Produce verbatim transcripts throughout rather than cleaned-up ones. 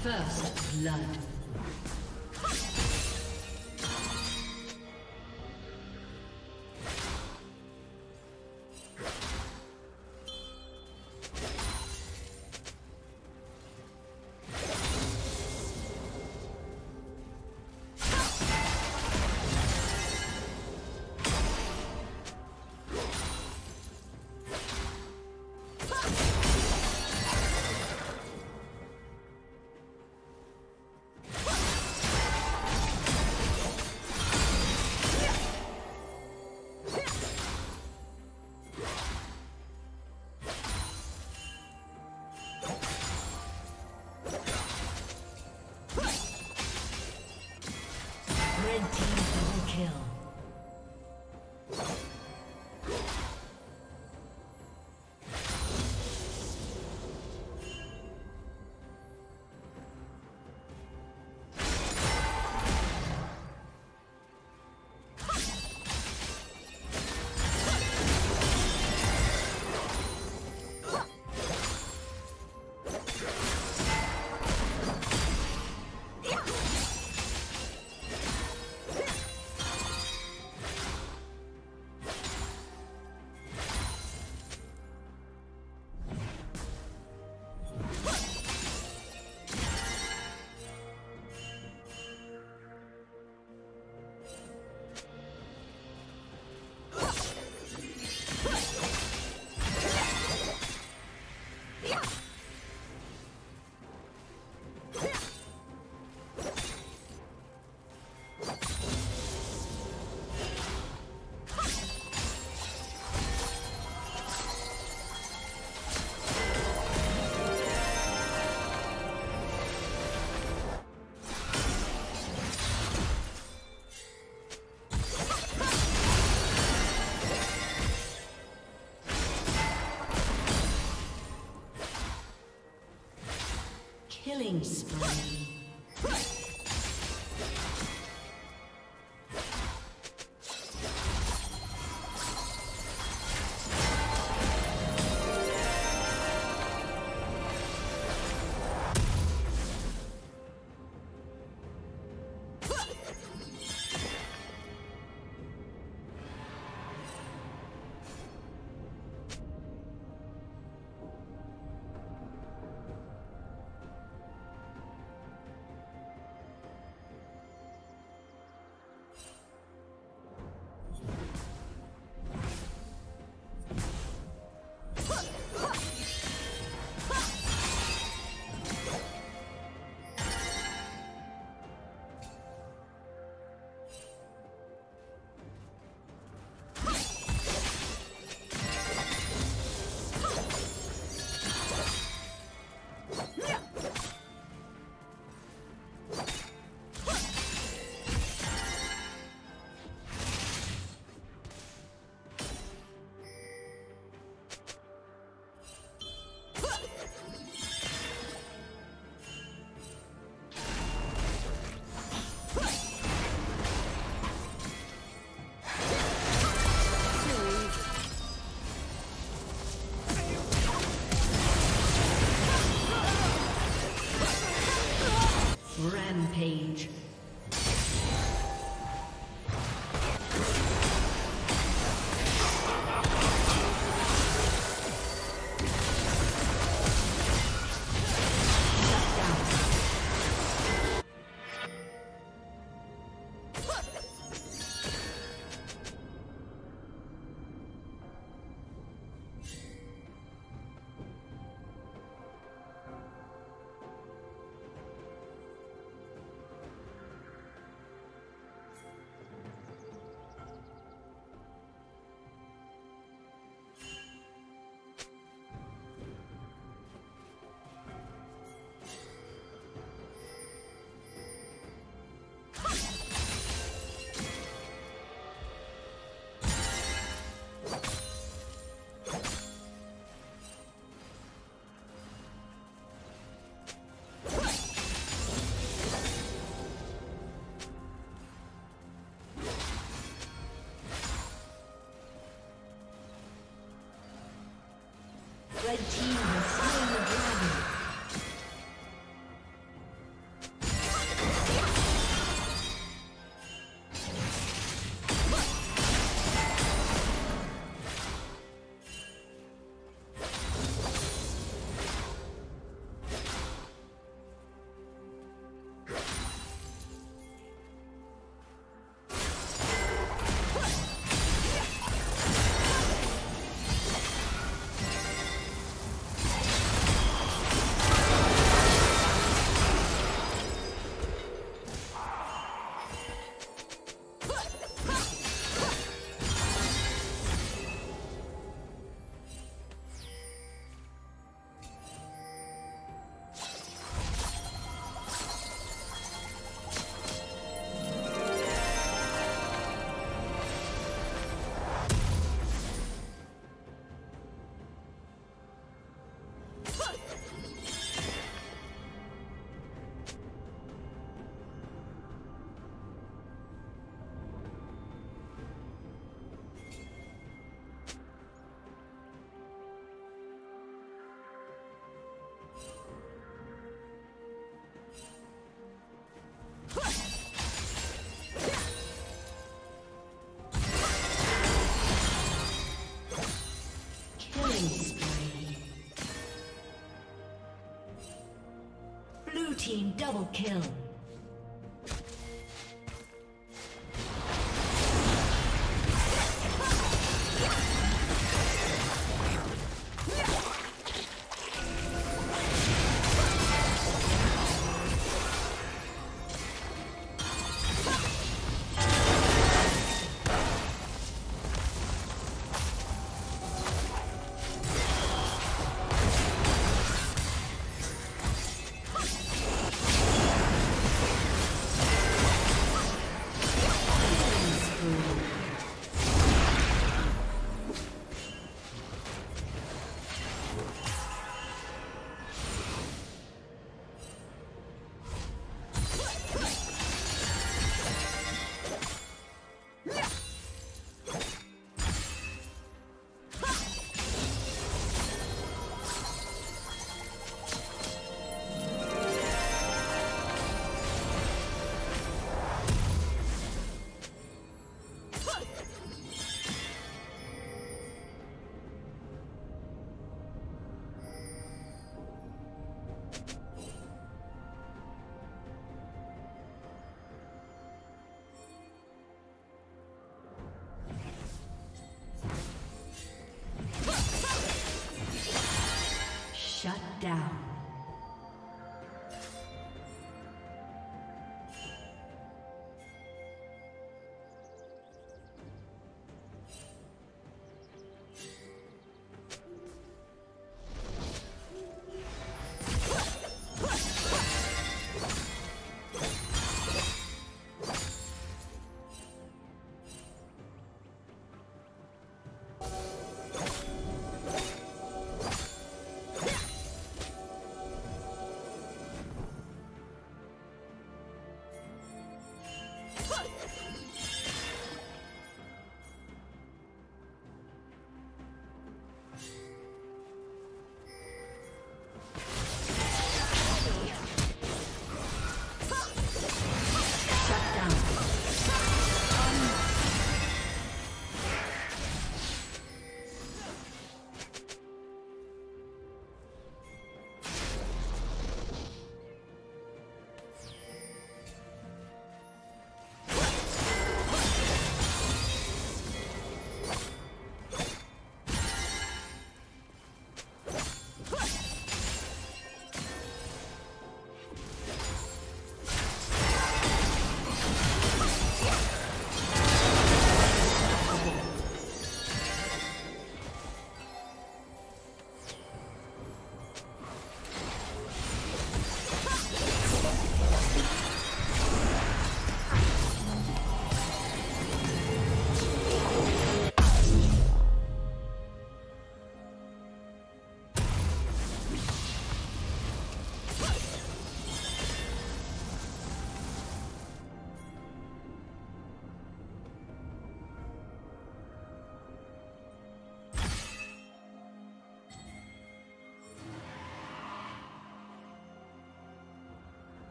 First blood. Killing spree. Red team has slain the dragon. Team double kill. Down.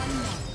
Unmet.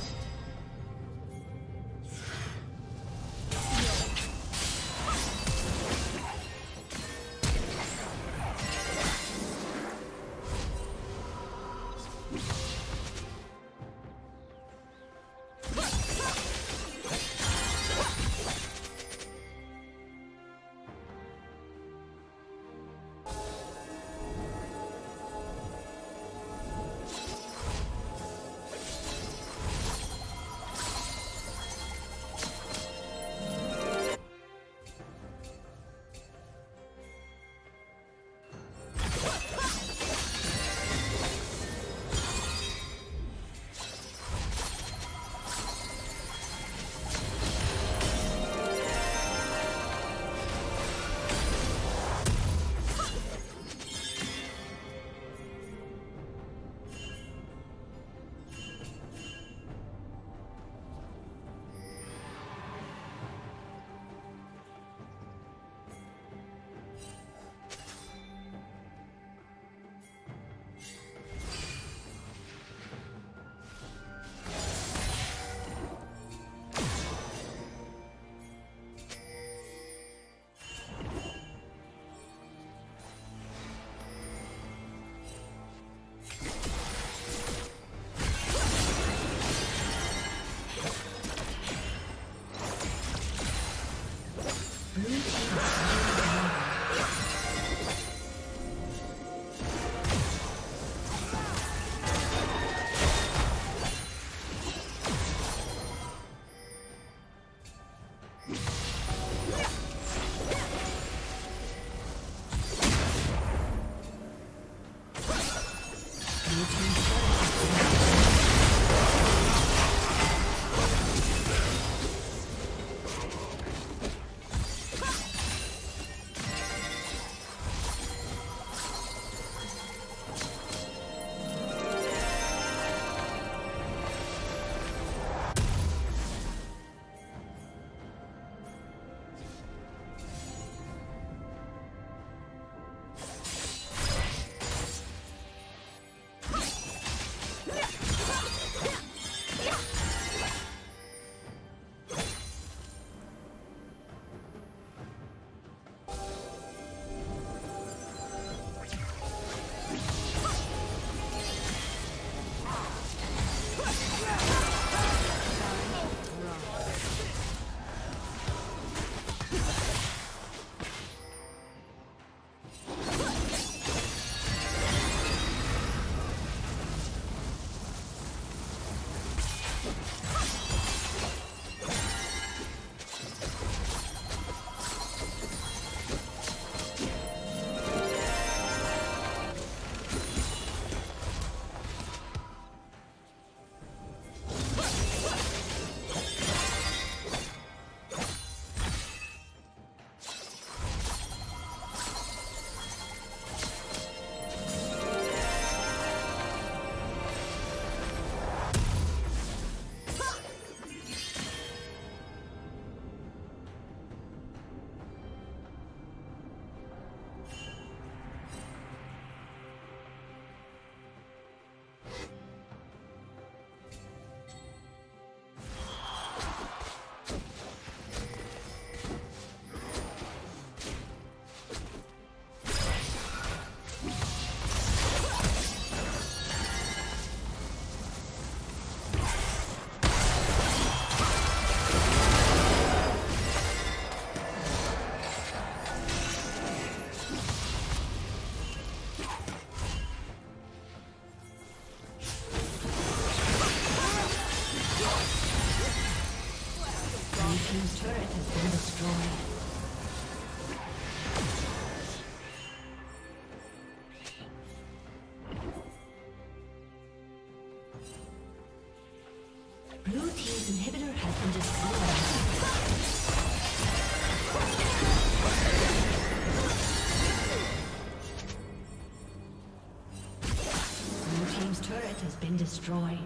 team's turret has been destroyed. Destroyed.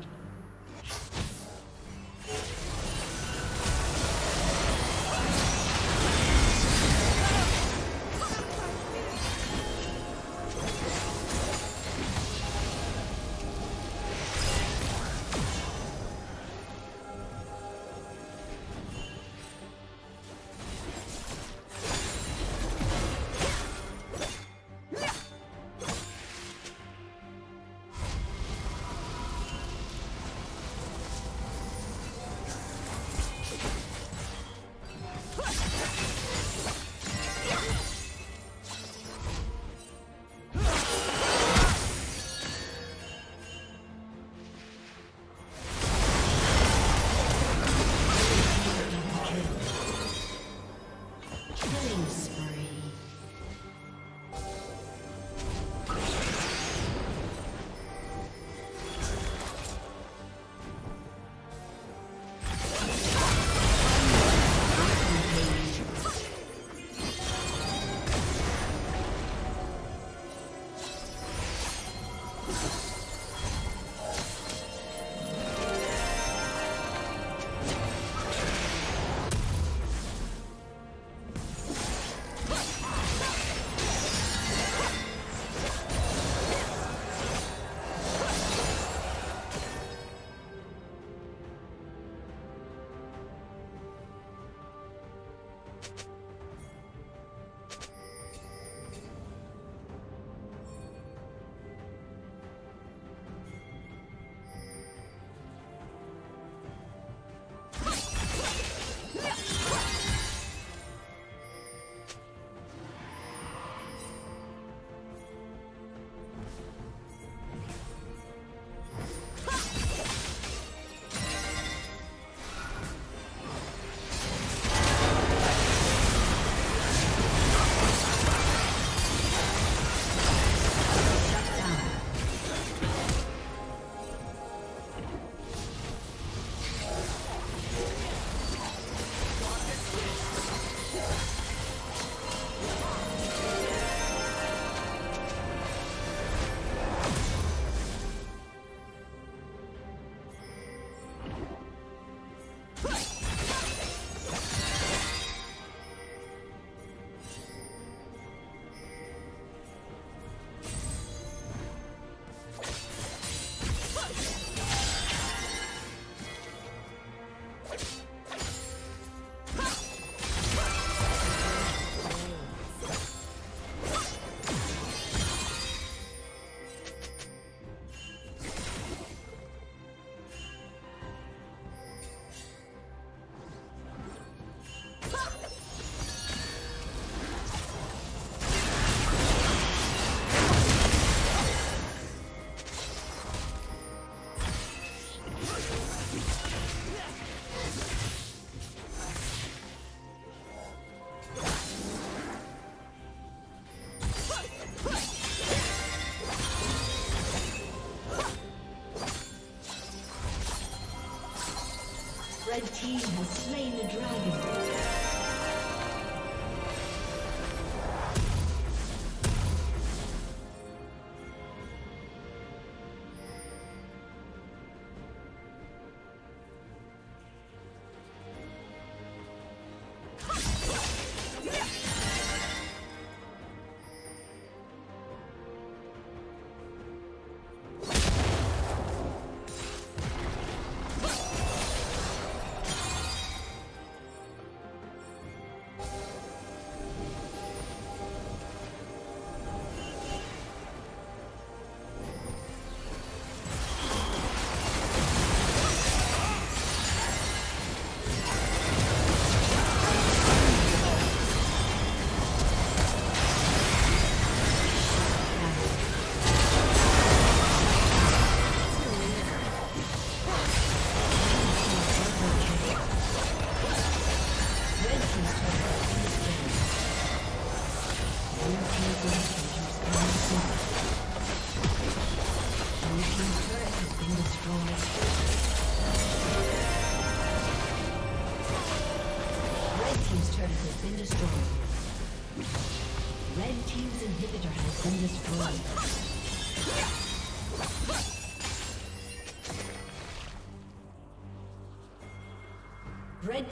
The team has slain the dragon. has been destroyed. Red team's inhibitor has been destroyed. Red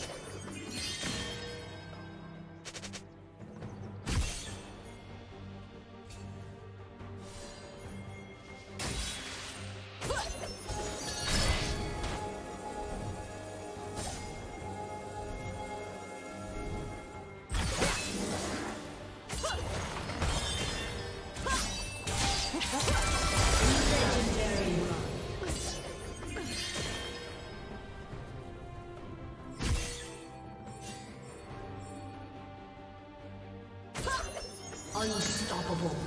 Unstoppable.